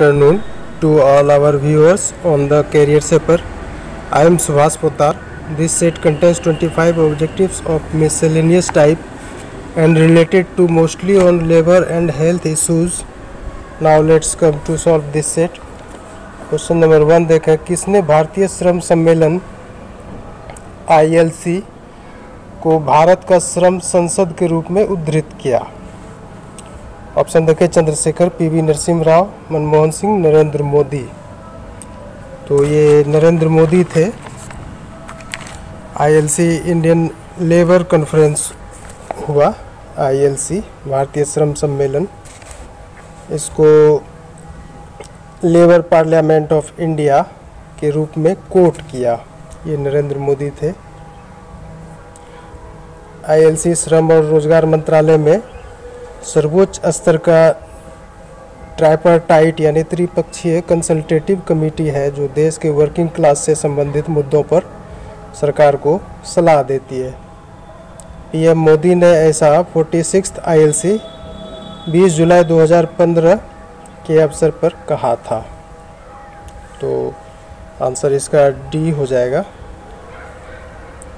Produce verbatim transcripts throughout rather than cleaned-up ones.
afternoon to all our viewers on the Career Shaper. I am Subhash Putr. This set contains twenty-five objectives of miscellaneous type and related to mostly on labor and health issues. Now let's come to solve this set. Question number one देखा किसने भारतीय श्रम सम्मेलन आई L सी को भारत का श्रम संसद के रूप में उद्धृत किया। ऑप्शन देखें चंद्रशेखर, पी वी नरसिम्हा राव, मनमोहन सिंह, नरेंद्र मोदी। तो ये नरेंद्र मोदी थे। I L C Indian labour conference हुआ। आई एल सी भारतीय श्रम सम्मेलन, इसको लेबर पार्लियामेंट ऑफ इंडिया के रूप में कोट किया। ये नरेंद्र मोदी थे। आई एल सी श्रम और रोजगार मंत्रालय में सर्वोच्च स्तर का ट्राइपार्टाइट यानी त्रिपक्षीय कंसल्टेटिव कमेटी है जो देश के वर्किंग क्लास से संबंधित मुद्दों पर सरकार को सलाह देती है। पीएम मोदी ने ऐसा छियालीसवीं आई एल सी बीस जुलाई दो हज़ार पंद्रह के अवसर पर कहा था। तो आंसर इसका डी हो जाएगा,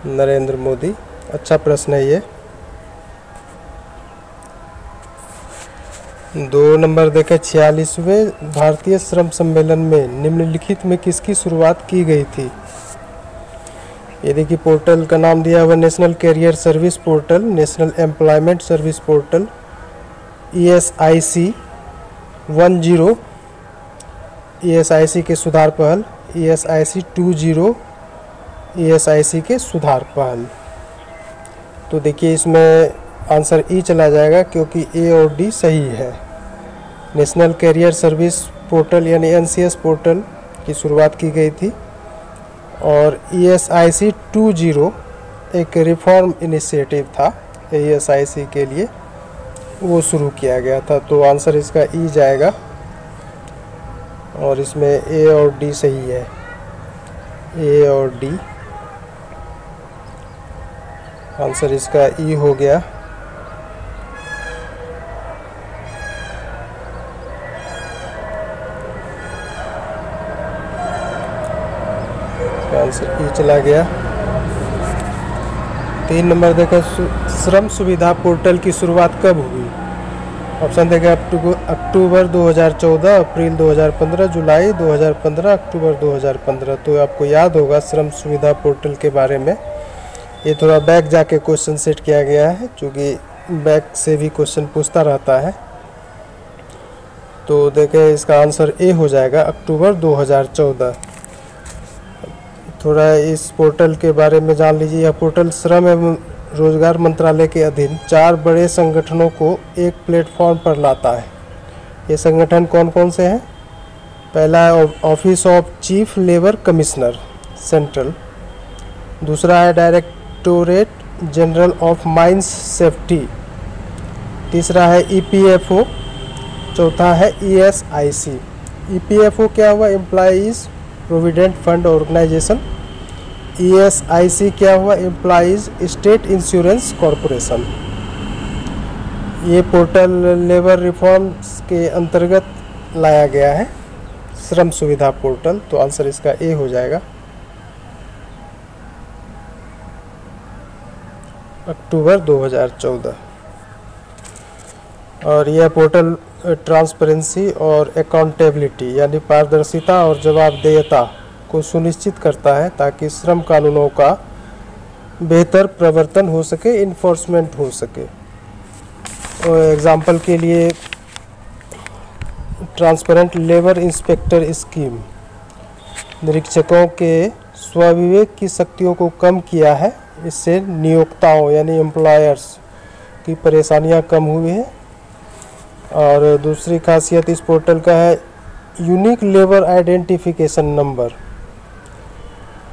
नरेंद्र मोदी। अच्छा प्रश्न है ये। दो नंबर देखें छियालीसवें भारतीय श्रम सम्मेलन में निम्नलिखित में किसकी शुरुआत की गई थी। ये देखिए पोर्टल का नाम दिया हुआ, national career service portal, national employment service portal, E S I C one zero, E S I C के सुधार पहल, E S I C two zero, E S I C के सुधार पहल। तो देखिए इसमें आंसर ई चला जाएगा क्योंकि ए और डी सही है। नेशनल कैरियर सर्विस पोर्टल यानी एन सी एस पोर्टल की शुरुआत की गई थी और E S I C two zero एक रिफॉर्म इनिशिएटिव था ई एस आई सी के लिए, वो शुरू किया गया था। तो आंसर इसका ई जाएगा और इसमें ए और डी सही है, ए और डी। आंसर इसका ई हो गया। आंसर ई चला गया। तीन नंबर देखा श्रम सुविधा पोर्टल की शुरुआत कब हुई। ऑप्शन देखा अक्टूबर दो हज़ार चौदह, अप्रैल दो हज़ार पंद्रह, जुलाई दो हज़ार पंद्रह, अक्टूबर दो हज़ार पंद्रह। तो आपको याद होगा श्रम सुविधा पोर्टल के बारे में, ये थोड़ा बैक जाके क्वेश्चन सेट किया गया है क्योंकि बैक से भी क्वेश्चन पूछता रहता है। तो देखें इसका आंसर ए हो जाएगा, अक्टूबर दो हज़ार चौदह। थोड़ा इस पोर्टल के बारे में जान लीजिए। यह पोर्टल श्रम एवं रोजगार मंत्रालय के अधीन चार बड़े संगठनों को एक प्लेटफॉर्म पर लाता है। ये संगठन कौन कौन से हैं? पहला है office of chief labour commissioner central, दूसरा है directorate general of mines safety, तीसरा है ई पी एफ ओ, चौथा है E S I C. E P F O क्या हुआ? Employees provident fund organisation. E S I C क्या हुआ? Employees state insurance corporation. ये पोर्टल लेबर रिफॉर्म्स के अंतर्गत लाया गया है, श्रम सुविधा पोर्टल। तो आंसर इसका ए हो जाएगा, अक्टूबर दो हज़ार चौदह। और यह पोर्टल ट्रांसपेरेंसी और अकाउंटेबिलिटी यानी पारदर्शिता और जवाबदेहता को सुनिश्चित करता है ताकि श्रम कानूनों का बेहतर प्रवर्तन हो सके, इन्फोर्समेंट हो सके। एग्जाम्पल के लिए ट्रांसपेरेंट लेबर इंस्पेक्टर स्कीम निरीक्षकों के स्वविवेक की शक्तियों को कम किया है, इससे नियोक्ताओं यानी एम्प्लॉयर्स की परेशानियां कम हुई हैं। और दूसरी खासियत इस पोर्टल का है यूनिक लेबर आइडेंटिफिकेशन नंबर।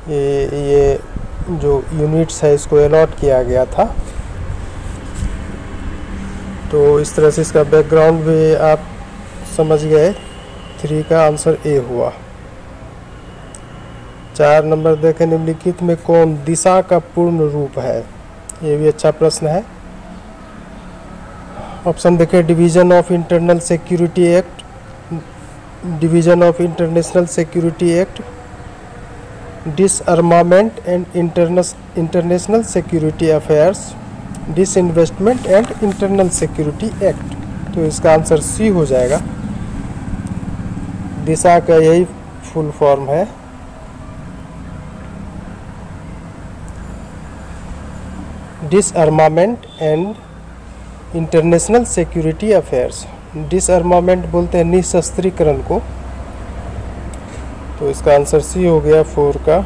ये ये जो यूनिट्स है इसको अलॉट किया गया था। तो इस तरह से इसका बैकग्राउंड भी आप समझ गए। थ्री का आंसर ए हुआ। चार नंबर देखें निम्नलिखित में कौन दिशा का पूर्ण रूप है। ये भी अच्छा प्रश्न है। ऑप्शन देखें division of internal security act, Division of International Security Act, Disarmament and Interna- International Security Affairs, Disinvestment and Internal Security Act। तो इसका आंसर सी हो जाएगा। दिशा का यही फुल फॉर्म है। Disarmament and international security affairs. Disarmament बोलते हैं निशस्त्रीकरण को, तो इसका आंसर सी हो गया फोर का।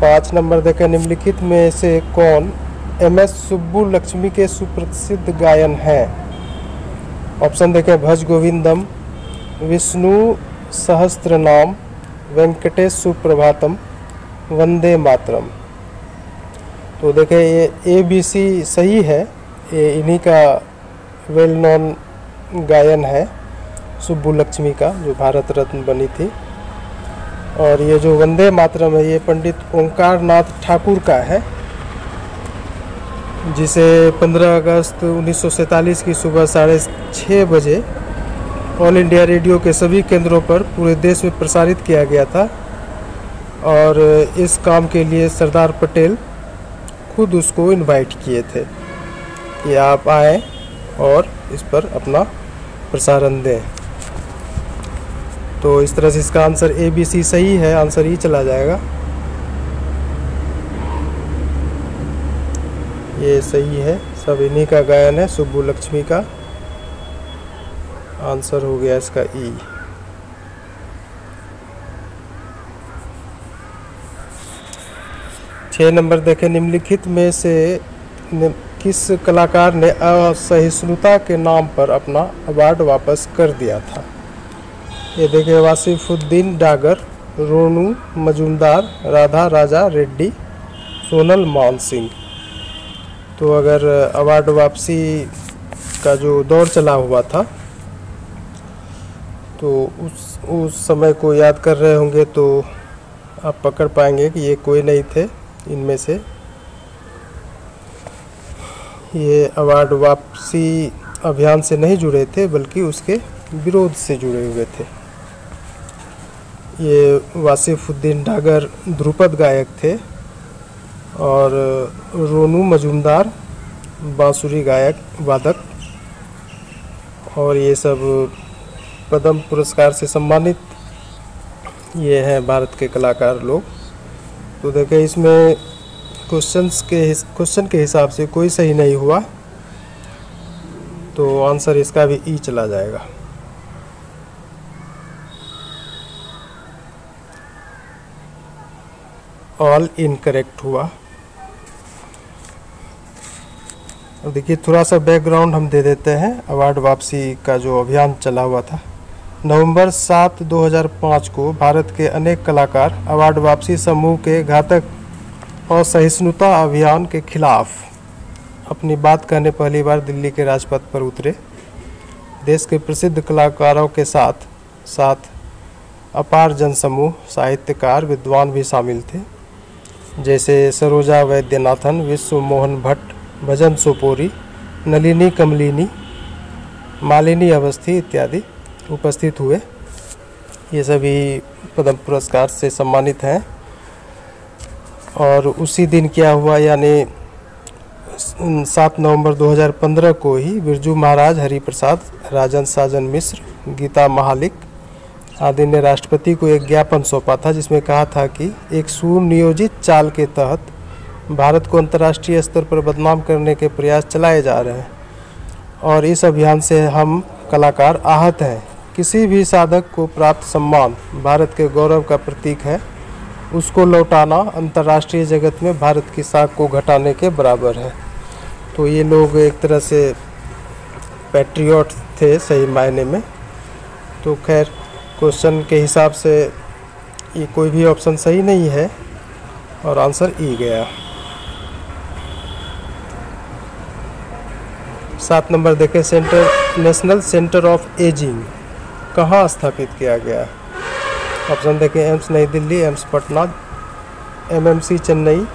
पाँच नंबर देखा, निम्नलिखित में से कौन एम एस सुब्बुलक्ष्मी के सुप्रसिद्ध गायन हैं? ऑप्शन देखें, भज गोविंदम, विष्णु सहस्त्रनाम, वेंकटेश सुप्रभातम, वंदे मातरम। तो देखें ये ए बी सी सही है, ये इन्हीं का वेल नॉन गायन है सुब्बुलक्ष्मी का, जो भारत रत्न बनी थी। और ये जो वंदे मातरम है ये पंडित ओंकारनाथ ठाकुर का है, जिसे पंद्रह अगस्त उन्नीस सौ सैंतालीस की सुबह साढ़े छः बजे ऑल इंडिया रेडियो के सभी केंद्रों पर पूरे देश में प्रसारित किया गया था। और इस काम के लिए सरदार पटेल खुद उसको इनवाइट किए थे कि आप आएँ और इस पर अपना प्रसारण दें। तो इस तरह से इसका आंसर ए बी सी सही है, आंसर ई चला जाएगा, ये सही है, सब इन्हीं का गायन है। सुब्बुलक्ष्मी का आंसर हो गया इसका ई। छः नंबर देखें, निम्नलिखित में से किस कलाकार ने असहिष्णुता के नाम पर अपना अवार्ड वापस कर दिया था? ये देखें, वासिफुद्दीन डागर, रोनू मजूमदार, राधा राजा रेड्डी, सोनल मान सिंह। तो अगर अवार्ड वापसी का जो दौर चला हुआ था तो उस उस समय को याद कर रहे होंगे तो आप पकड़ पाएंगे कि ये कोई नहीं थे इनमें से। ये अवार्ड वापसी अभियान से नहीं जुड़े थे बल्कि उसके विरोध से जुड़े हुए थे। ये वासिफुद्दीन डागर ध्रुपद गायक थे और रोनू मजूमदार बांसुरी गायक वादक, और ये सब पद्म पुरस्कार से सम्मानित ये हैं भारत के कलाकार लोग। तो देखें इसमें क्वेश्चंस के क्वेश्चन के हिसाब से कोई सही नहीं हुआ, तो आंसर इसका भी ई चला जाएगा। ऑल इनकरेक्ट हुआ। देखिए थोड़ा सा बैकग्राउंड हम दे देते हैं अवार्ड वापसी का जो अभियान चला हुआ था। नवंबर सात दो हज़ार पाँच को भारत के अनेक कलाकार अवार्ड वापसी समूह के घातक और सहिष्णुता अभियान के खिलाफ अपनी बात कहने पहली बार दिल्ली के राजपथ पर उतरे। देश के प्रसिद्ध कलाकारों के साथ साथ अपार जनसमूह साहित्यकार विद्वान भी शामिल थे, जैसे सरोजा वैद्यनाथन, विश्व मोहन भट्ट, भजन सोपोरी, नलिनी कमलिनी, मालिनी अवस्थी इत्यादि उपस्थित हुए। ये सभी पद्म पुरस्कार से सम्मानित हैं। और उसी दिन क्या हुआ, यानी सात नवंबर दो हज़ार पंद्रह को ही बिरजू महाराज, हरिप्रसाद, राजन साजन मिश्र, गीता महालिक आदि ने राष्ट्रपति को एक ज्ञापन सौंपा था, जिसमें कहा था कि एक सुनियोजित चाल के तहत भारत को अंतर्राष्ट्रीय स्तर पर बदनाम करने के प्रयास चलाए जा रहे हैं और इस अभियान से हम कलाकार आहत हैं। किसी भी साधक को प्राप्त सम्मान भारत के गौरव का प्रतीक है, उसको लौटाना अंतर्राष्ट्रीय जगत में भारत की साख को घटाने के बराबर है। तो ये लोग एक तरह से पैट्रियट थे सही मायने में। तो खैर क्वेश्चन के हिसाब से ये कोई भी ऑप्शन सही नहीं है और आंसर ई गया। सात नंबर देखें, centre national centre of ageing कहाँ स्थापित किया गया? ऑप्शन देखें, एम्स नई Delhi, AIIMS Patna, MMC Chennai,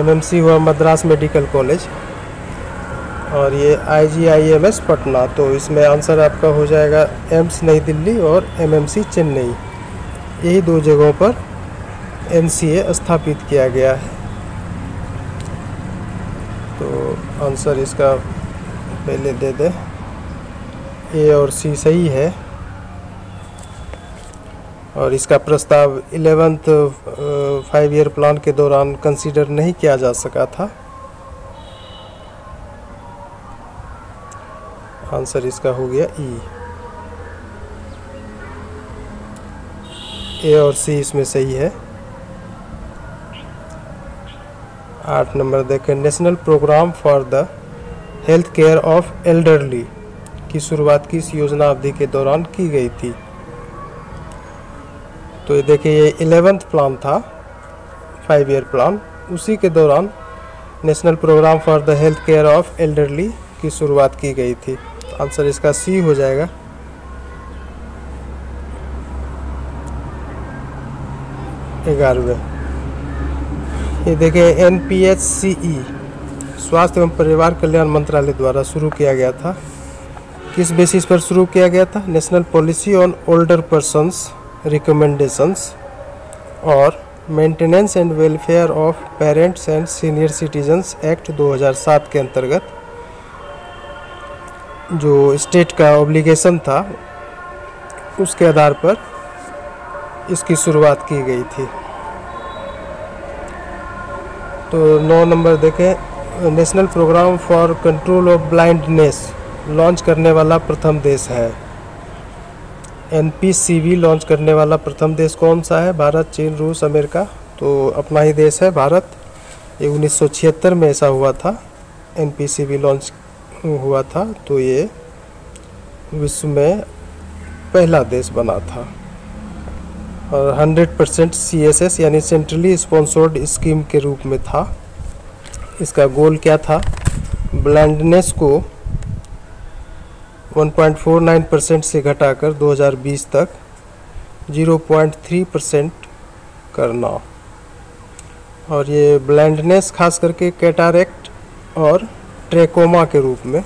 MMC हुआ मद्रास मेडिकल कॉलेज, और ये I G I M S Patna, तो इसमें आंसर आपका हो जाएगा एम्स नई दिल्ली और एम एम सी चेन्नई। यही दो जगहों पर एन सी ए स्थापित किया गया है, तो आंसर इसका पहले दे दे ए और सी सही है। और इसका प्रस्ताव इलेवेंथ फाइव ईयर प्लान के दौरान कंसीडर नहीं किया जा सका था, आंसर इसका हो गया ई। ए और सी इसमें सही है। आठ नंबर देखें, national programme for the health care of elderly की शुरुआत किस योजना अवधि के दौरान की गई थी? तो ये देखिए, ये इलेवेंथ प्लान था, फाइव ईयर प्लान, उसी के दौरान national programme for the health care of elderly की शुरुआत की गई थी, तो आंसर इसका सी हो जाएगा। ग्यारहवें, ये देखिए N P H C E स्वास्थ्य एवं परिवार कल्याण मंत्रालय द्वारा शुरू किया गया था, किस बेसिस पर शुरू किया गया था? National policy on older persons recommendations और maintenance and welfare of parents and senior citizens act दो हज़ार सात के अंतर्गत जो स्टेट का ऑब्लिगेशन था उसके आधार पर इसकी शुरुआत की गई थी। तो नौ नंबर देखें, national programme for control of blindness launch करने वाला प्रथम देश है, N P C B launch करने वाला प्रथम देश कौन सा है? भारत, चीन, रूस, अमेरिका? तो अपना ही देश है भारत। ये उन्नीस सौ छिहत्तर में ऐसा हुआ था, N P C B launch हुआ था, तो ये विश्व में पहला देश बना था। और hundred percent C S S यानी सेंट्रली स्पॉन्सर्ड स्कीम के रूप में था। इसका गोल क्या था? ब्लाइंडनेस को one point four nine percent से घटाकर दो हज़ार बीस तक ज़ीरो पॉइंट थ्री परसेंट करना। और ये ब्लाइंडनेस खास करके कैटारेक्ट और ट्रेकोमा के रूप में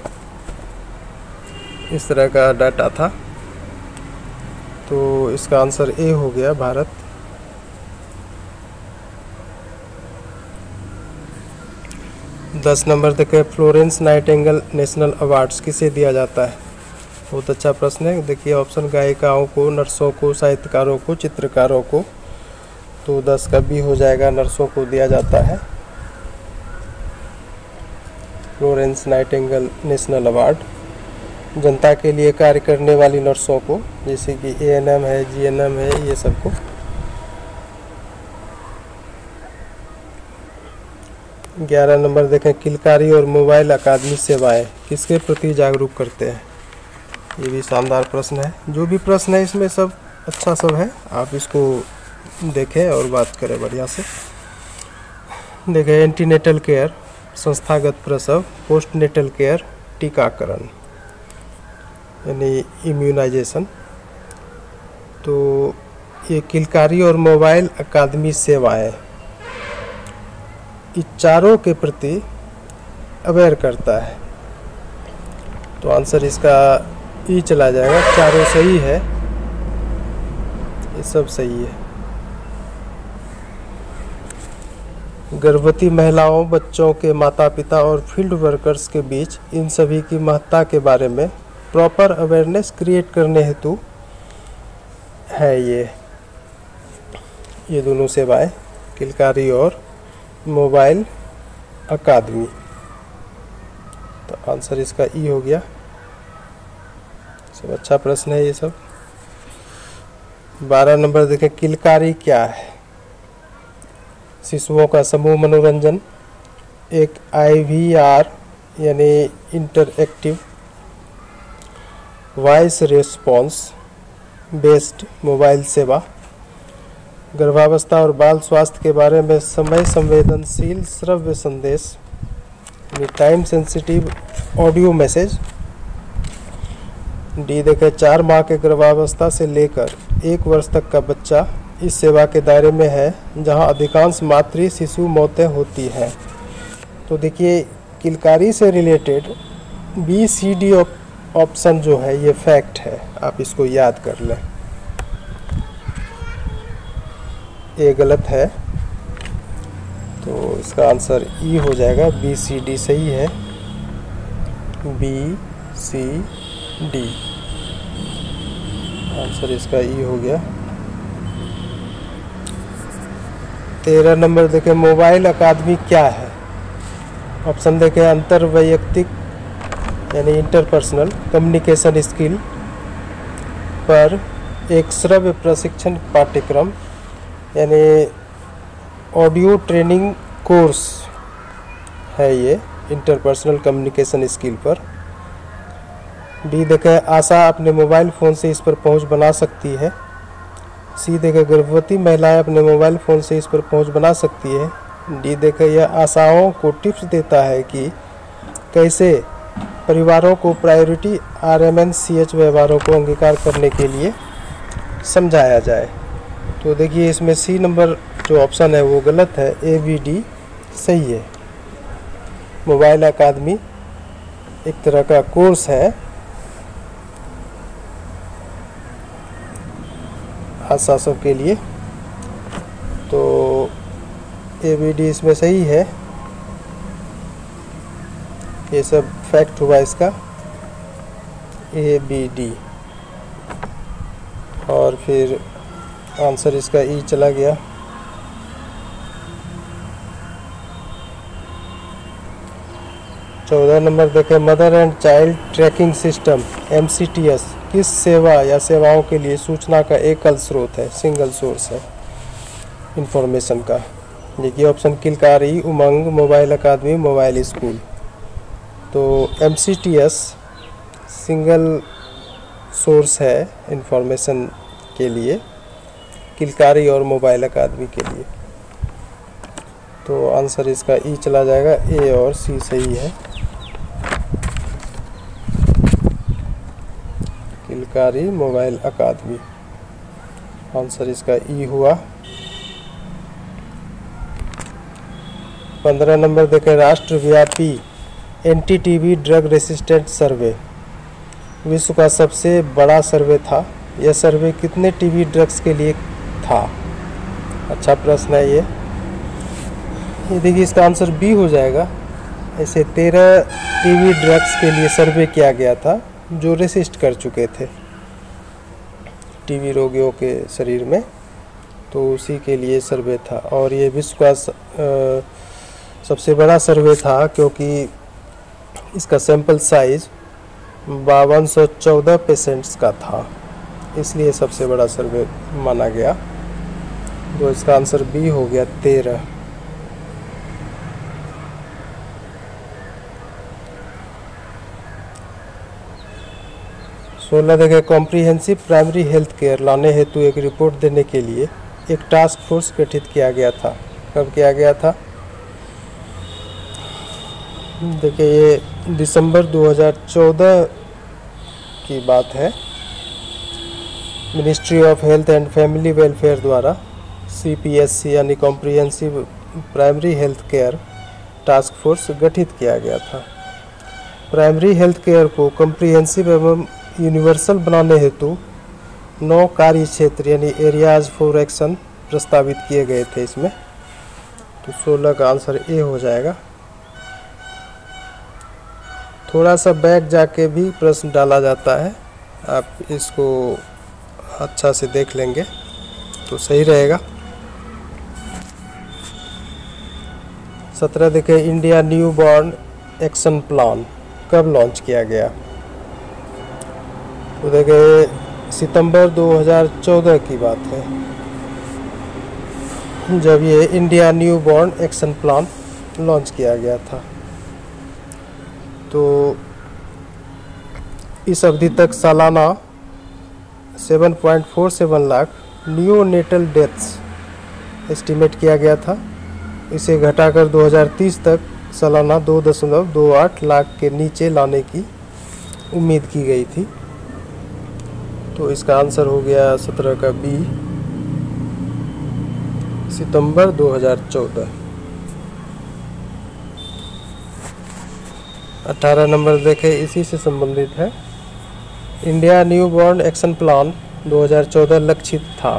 इस तरह का डाटा था, तो इसका आंसर ए हो गया भारत। दस नंबर देखिए, फ्लोरेंस नाइटिंगेल नेशनल अवार्ड्स किसे दिया जाता है? बहुत अच्छा प्रश्न है। देखिए ऑप्शन, गायिकाओं को, नर्सों को, साहित्यकारों को, चित्रकारों को, तो दस का बी हो जाएगा, नर्सों को दिया जाता है फ्लोरेंस नाइटिंगेल नेशनल अवार्ड। जनता के लिए कार्य करने वाली नर्सों को, जैसे कि ए एन एम है, जी एन एम है, ये सबको। ग्यारह नंबर देखें, किलकारी और मोबाइल अकादमी सेवाएं किसके प्रति जागरूक करते हैं? ये भी शानदार प्रश्न है। जो भी प्रश्न है इसमें सब अच्छा सब है, आप इसको देखें और बात करें बढ़िया से। देखें, एंटीनेटल केयर, संस्थागत प्रसव, पोस्टनेटल केयर, टीकाकरण यानी इम्यूनाइजेशन। तो ये किलकारी और मोबाइल अकादमी सेवाएं, इन चारों के प्रति अवेयर करता है, तो आंसर इसका ई चला जाएगा, चारों सही है, ये सब सही है। गर्भवती महिलाओं, बच्चों के माता पिता और फील्ड वर्कर्स के बीच इन सभी की महत्ता के बारे में प्रॉपर अवेयरनेस क्रिएट करने हेतु है ये ये दोनों सेवाएं, किलकारी और मोबाइल अकादमी, तो आंसर इसका ई हो गया। सब अच्छा प्रश्न है ये सब। बारह नंबर देखें, किलकारी क्या है? शिशुओं का समूह मनोरंजन, एक आई वी आर यानी interactive voice response based mobile सेवा, गर्भावस्था और बाल स्वास्थ्य के बारे में समय संवेदनशील श्रव्य संदेश, time sensitive audio message. D देखें, चार माह के गर्भावस्था से लेकर एक वर्ष तक का बच्चा इस सेवा के दायरे में है, जहां अधिकांश मातृ शिशु मौतें होती हैं। तो देखिए, किलकारी से related B C D option जो है ये फैक्ट है, आप इसको याद कर लें। ये गलत है तो इसका आंसर ई हो जाएगा, बी सी डी सही है, बी सी डी आंसर इसका ई हो गया। तेरह नंबर देखें, मोबाइल अकादमी क्या है। ऑप्शन देखें अंतर वैयक्तिक यानी इंटरपर्सनल कम्युनिकेशन स्किल पर एक श्रव्य प्रशिक्षण पाठ्यक्रम यानी ऑडियो ट्रेनिंग कोर्स है ये इंटरपर्सनल कम्युनिकेशन स्किल पर। बी देखें आशा अपने मोबाइल फ़ोन से इस पर पहुंच बना सकती है। सी देखें गर्भवती महिलाएं अपने मोबाइल फ़ोन से इस पर पहुंच बना सकती है। डी देखें यह आशाओं को टिप्स देता है कि कैसे परिवारों को priority R M N C H व्यवहारों को अंगीकार करने के लिए समझाया जाए। तो देखिए इसमें सी नंबर जो ऑप्शन है वो गलत है, ए बी डी सही है। मोबाइल अकादमी एक तरह का कोर्स है, आशा सब के लिए, तो ए बी डी इसमें सही है। ये सब फैक्ट हुआ इसका ए बी डी, और फिर आंसर इसका ई चला गया। चौदह नंबर देखें, mother and child tracking system M C T S किस सेवा या सेवाओं के लिए सूचना का एकल स्रोत है, सिंगल सोर्स है इंफॉर्मेशन का। देखिए option Kilkari, Umang, mobile academy, mobile school. तो M C T S single source है इंफॉर्मेशन के लिए, किलकारी और मोबाइल अकादमी के लिए। तो आंसर इसका ई चला जाएगा, ए और सी सही है। किलकारी, मोबाइल अकादमी आंसर इसका ई हुआ। पंद्रह नंबर देखें, राष्ट्रव्यापी एनटीटीबी ड्रग रेसिस्टेंट सर्वे विश्व का सबसे बड़ा सर्वे था। यह सर्वे कितने टीबी ड्रग्स के लिए था? अच्छा प्रश्न है ये। ये देखिए इसका आंसर बी हो जाएगा। ऐसे तेरह टीबी ड्रग्स के लिए सर्वे किया गया था जो रेसिस्ट कर चुके थे टीबी रोगियों के शरीर में, तो उसी के लिए सर्वे था। और ये विश्व का सबसे बड़ा सर्वे था क्योंकि इसका सैंपल साइज बावन सौ चौदह पेशेंट्स का था, इसलिए सबसे बड़ा सर्वे माना गया। तो इसका आंसर बी हो गया, तेरह। सोलह देखें, कॉम्प्रिहेंसिव प्राइमरी हेल्थ केयर लाने हेतु एक रिपोर्ट देने के लिए एक टास्क फोर्स गठित किया गया था। कब किया गया था? देखिए ये दिसंबर दो हज़ार चौदह की बात है। Ministry of health and family welfare द्वारा सी पी एस सी यानी comprehensive primary health care task force गठित किया गया था। प्राइमरी हेल्थ केयर को कॉम्प्रिहेंसिव एवं यूनिवर्सल बनाने हेतु नौ कार्य क्षेत्र यानी एरियाज फॉर एक्शन प्रस्तावित किए गए थे इसमें। तो सोलह का आंसर ए हो जाएगा। थोड़ा सा बैक जाके भी प्रश्न डाला जाता है, आप इसको अच्छा से देख लेंगे तो सही रहेगा। सत्रह देखें, India new born action plan कब लॉन्च किया गया? तो देखें सितंबर दो हज़ार चौदह की बात है जब ये India new born action plan launch किया गया था। तो इस अवधि तक सालाना सात point four seven lakh neonatal deaths estimate किया गया था। इसे घटाकर दो हज़ार तीस तक सालाना दो दशमलव दो आठ लाख के नीचे लाने की उम्मीद की गई थी। तो इसका आंसर हो गया सत्रह का बी, सितंबर दो हज़ार चौदह। अठारह नंबर देखें, इसी से संबंधित है। India new born action plan दो हज़ार चौदह लक्षित था,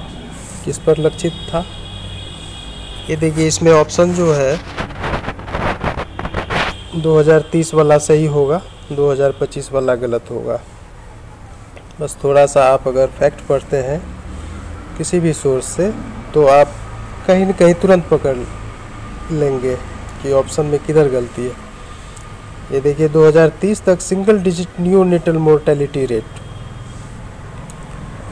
किस पर लक्षित था? ये देखिए इसमें ऑप्शन जो है दो हज़ार तीस वाला सही होगा, दो हज़ार पच्चीस वाला गलत होगा। बस थोड़ा सा आप अगर फैक्ट पढ़ते हैं किसी भी सोर्स से तो आप कहीं न कहीं तुरंत पकड़ लेंगे कि ऑप्शन में किधर गलती है। ये देखिए दो हज़ार तीस तक single digit neonatal mortality rate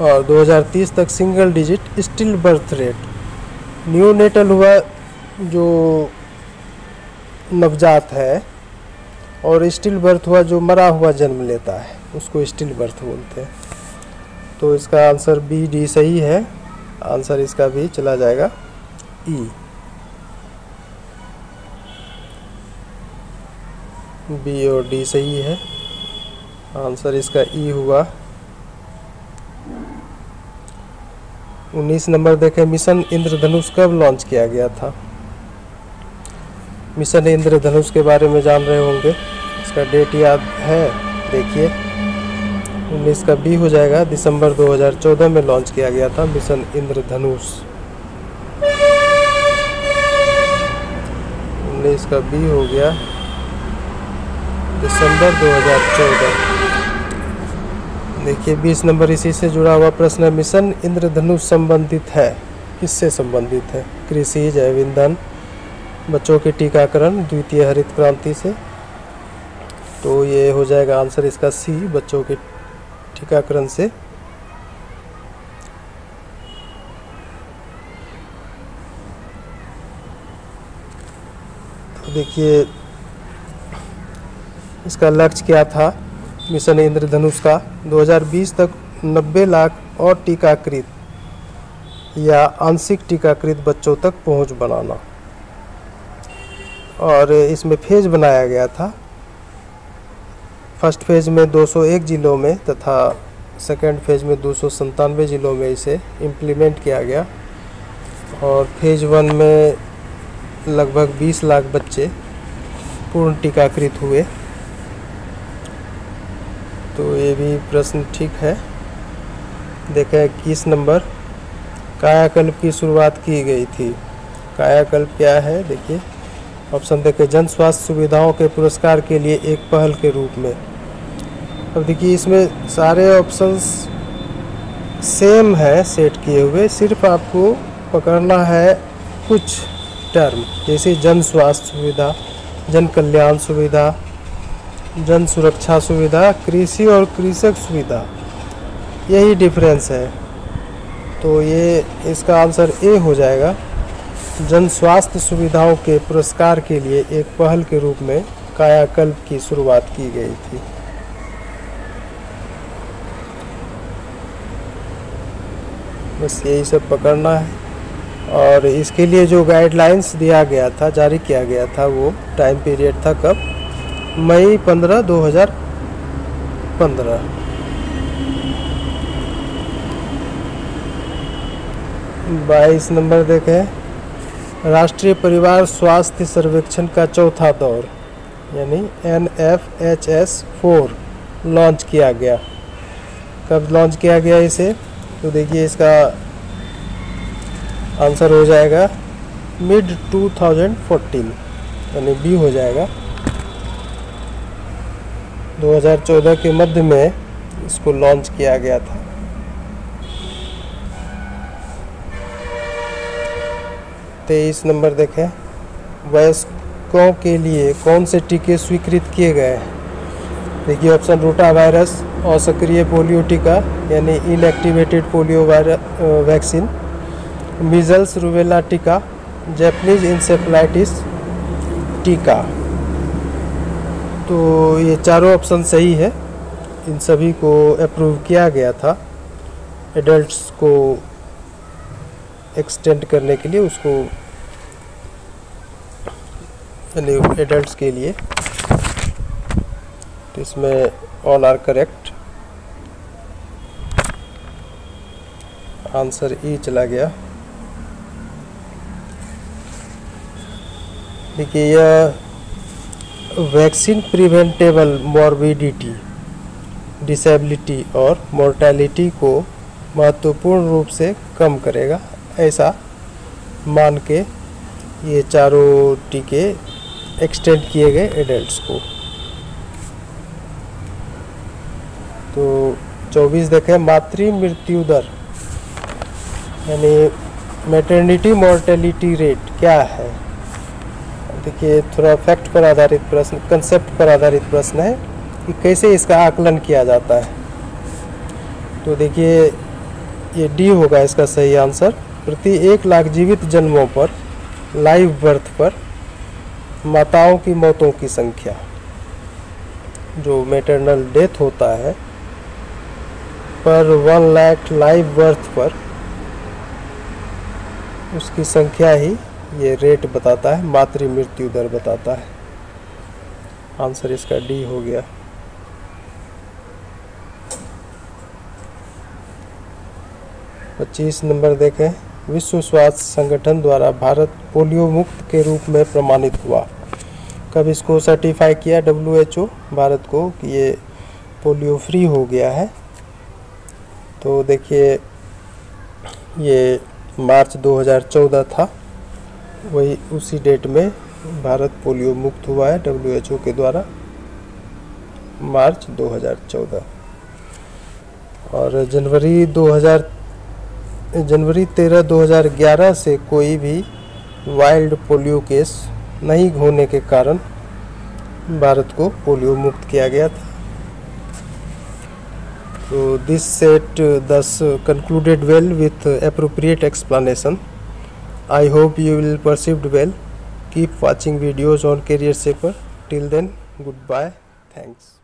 और दो हज़ार तीस तक single digit still birth rate. Neonatal हुआ जो नवजात है और स्टिल बर्थ हुआ जो मरा हुआ जन्म लेता है, उसको स्टिल बर्थ बोलते हैं। तो इसका आंसर बी डी सही है, आंसर इसका भी चला जाएगा ई। बी और डी सही है, आंसर इसका ई हुआ। उन्नीस नंबर देखें, मिशन इंद्रधनुष कब लॉन्च किया गया था? मिशन इंद्रधनुष के बारे में जान रहे होंगे, इसका डेट याद है? देखिए उन्नीस का बी हो जाएगा, दिसंबर दो हज़ार चौदह में लॉन्च किया गया था मिशन इंद्रधनुष। उन्नीस का बी हो गया, दिसंबर दो हज़ार चौदह। देखिए बीस नंबर इसी से जुड़ा हुआ प्रश्न है, मिशन इंद्रधनुष संबंधित है, किससे संबंधित है? कृषि, जैव ईंधन, बच्चों के टीकाकरण, द्वितीय हरित क्रांति से। तो ये हो जाएगा आंसर इसका सी, बच्चों के टीकाकरण से। तो देखिए इसका लक्ष्य क्या था मिशन इंद्रधनुष का? दो हज़ार बीस तक नब्बे लाख और टीकाकृत या आंशिक टीकाकृत बच्चों तक पहुंच बनाना। और इसमें फेज बनाया गया था, फर्स्ट फेज में दो सौ एक जिलों में तथा सेकेंड फेज में दो सौ संतानवे जिलों में इसे इम्प्लीमेंट किया गया। और फेज वन में लगभग बीस लाख बच्चे पूर्ण टीकाकृत हुए। तो ये भी प्रश्न ठीक है। देखा इक्कीस नंबर, कायाकल्प की शुरुआत की गई थी। कायाकल्प क्या है? देखिए ऑप्शन देखे, जन स्वास्थ्य सुविधाओं के पुरस्कार के लिए एक पहल के रूप में। अब देखिए इसमें सारे ऑप्शंस सेम है सेट किए हुए, सिर्फ आपको पकड़ना है कुछ टर्म, जैसे जन स्वास्थ्य सुविधा, जन कल्याण सुविधा, जन सुरक्षा सुविधा, कृषि और कृषक सुविधा, यही डिफरेंस है। तो ये इसका आंसर ए हो जाएगा, जन स्वास्थ्य सुविधाओं के पुरस्कार के लिए एक पहल के रूप में कायाकल्प की शुरुआत की गई थी। बस यही सब पकड़ना है। और इसके लिए जो गाइडलाइंस दिया गया था, जारी किया गया था, वो टाइम पीरियड था कब? मई पंद्रह दो हजार पंद्रह। बाईस नंबर देखें, राष्ट्रीय परिवार स्वास्थ्य सर्वेक्षण का चौथा दौर यानी N F H S four launch किया गया। कब लॉन्च किया गया इसे? तो देखिए इसका आंसर हो जाएगा मिड टू थाउजेंड फोर्टीन, यानी बी हो जाएगा। दो हज़ार चौदह के मध्य में इसको लॉन्च किया गया था। तेईस नंबर देखें, वयस्कों के लिए कौन से टीके स्वीकृत किए गए हैं? देखिए ऑप्शन रूटा वायरस, असक्रिय पोलियो टीका यानी inactivated polio vaccine, measles rubella टीका, जैपनीज इंसेफेलाइटिस टीका। तो ये चारों ऑप्शन सही है, इन सभी को अप्रूव किया गया था एडल्ट्स को एक्सटेंड करने के लिए, उसको यानी एडल्ट्स के लिए। तो इसमें all are correct, answer E चला गया। देखिए यह वैक्सीन प्रिवेंटेबल मॉर्बिडिटी, डिसेबिलिटी और मोर्टेलिटी को महत्वपूर्ण रूप से कम करेगा, ऐसा मान के ये चारों टीके एक्सटेंड किए गए एडल्ट्स को। तो चौबीस देखें, मातृ मृत्यु दर यानी मैटरनिटी मोर्टेलिटी रेट क्या है। देखिए थोड़ा फैक्ट पर आधारित प्रश्न, कंसेप्ट पर आधारित प्रश्न है कि कैसे इसका आकलन किया जाता है। तो देखिए ये डी होगा इसका सही आंसर, प्रति एक लाख जीवित जन्मों पर, लाइव बर्थ पर, माताओं की मौतों की संख्या जो मैटरनल डेथ होता है पर वन लाख लाइव बर्थ पर उसकी संख्या ही ये रेट बताता है, मातृ मृत्यु दर बताता है। आंसर इसका डी हो गया। पच्चीस नंबर देखें, विश्व स्वास्थ्य संगठन द्वारा भारत पोलियो मुक्त के रूप में प्रमाणित हुआ। कब इसको सर्टिफाई किया डब्ल्यू एच ओ भारत को कि ये पोलियो फ्री हो गया है। तो देखिए ये मार्च दो हज़ार चौदह था, वही उसी डेट में भारत पोलियो मुक्त हुआ है डब्ल्यू एच ओ के द्वारा, मार्च दो हज़ार चौदह। और जनवरी दो हज़ार जनवरी तेरह दो हज़ार ग्यारह से कोई भी वाइल्ड पोलियो केस नहीं होने के कारण भारत को पोलियो मुक्त किया गया था। तो this set thus concluded well with appropriate explanation. I hope you will perceived well. Keep watching videos on Career Shaper. Till then, goodbye. Thanks.